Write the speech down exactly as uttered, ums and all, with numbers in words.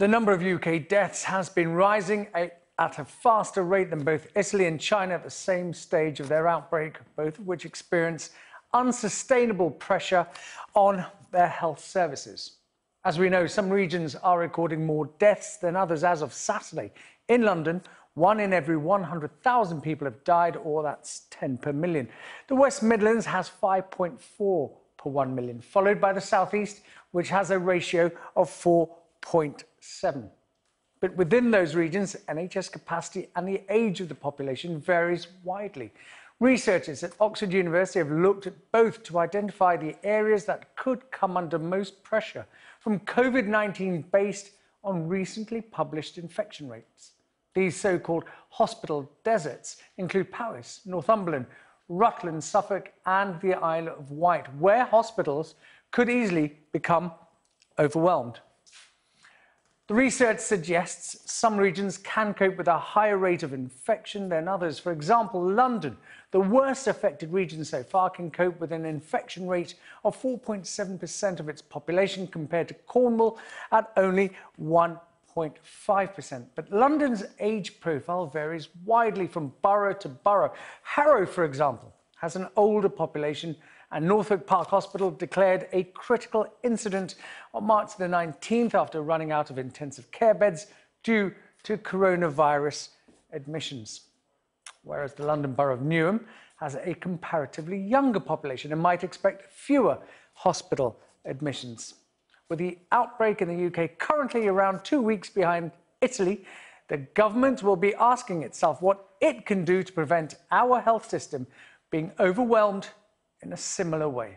The number of U K deaths has been rising at a faster rate than both Italy and China at the same stage of their outbreak, both of which experience unsustainable pressure on their health services. As we know, some regions are recording more deaths than others as of Saturday. In London, one in every one hundred thousand people have died, or that's ten per million. The West Midlands has five point four per one million, followed by the South East, which has a ratio of four point seven. But within those regions, N H S capacity and the age of the population varies widely. Researchers at Oxford University have looked at both to identify the areas that could come under most pressure from COVID nineteen based on recently published infection rates. These so-called hospital deserts include Powys, Northumberland, Rutland, Suffolk and the Isle of Wight, where hospitals could easily become overwhelmed. The research suggests some regions can cope with a higher rate of infection than others. For example, London, the worst affected region so far, can cope with an infection rate of four point seven percent of its population compared to Cornwall at only one point five percent. But London's age profile varies widely from borough to borough. Harrow, for example, has an older population, and Northwick Park Hospital declared a critical incident on March the nineteenth after running out of intensive care beds due to coronavirus admissions. Whereas the London Borough of Newham has a comparatively younger population and might expect fewer hospital admissions. With the outbreak in the U K currently around two weeks behind Italy, the government will be asking itself what it can do to prevent our health system being overwhelmed in a similar way.